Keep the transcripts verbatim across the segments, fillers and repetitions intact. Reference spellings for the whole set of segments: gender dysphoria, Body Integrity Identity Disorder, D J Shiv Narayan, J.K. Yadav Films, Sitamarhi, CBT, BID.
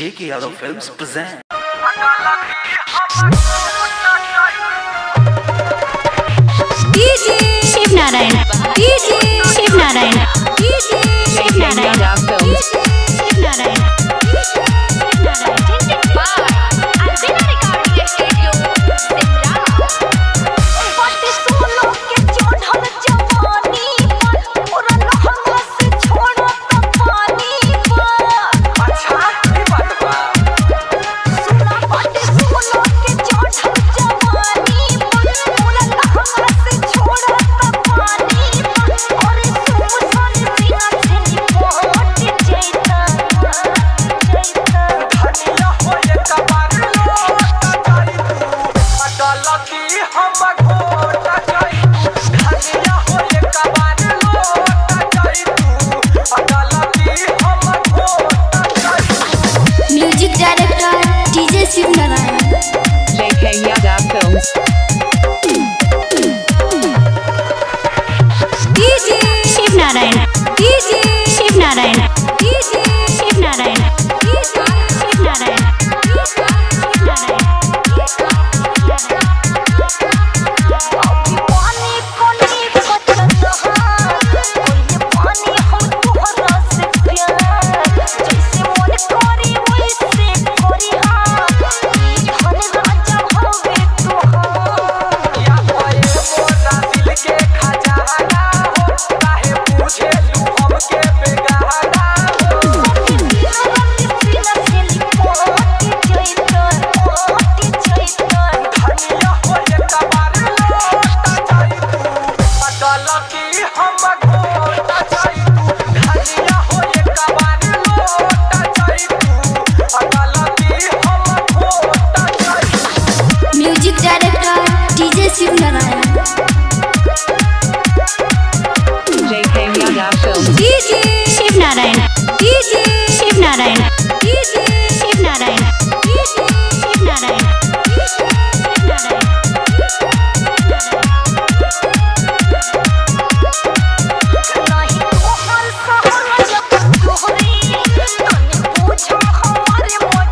J K. Yadav Films present. D J Shiv Narayan. D J Shiv Narayan. D J Shiv Narayan. Music director D J Shiv Narayan, J K. Yadav Films. D J Shiv Narayan, D J Shiv Narayan, D J Shiv Narayan, D J Shiv Narayan, D J Shiv Narayan. Music director D J Shiv Narayan, J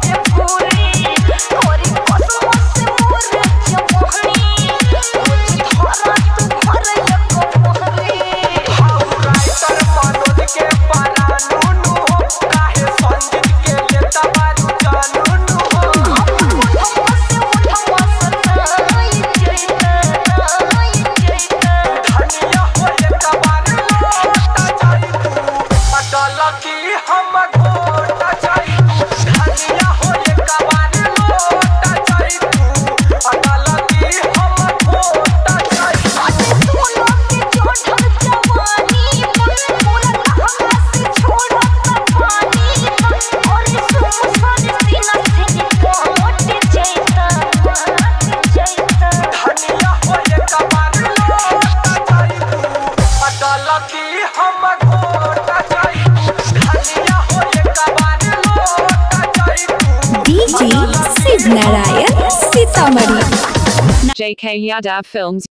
K. Yadav Films. D J Shiv Narayan, D J Shiv Narayan, D J Shiv Narayan, D J Shiv Narayan. D J Shiv Narayan, Sitamarhi, J K. Yadav Films.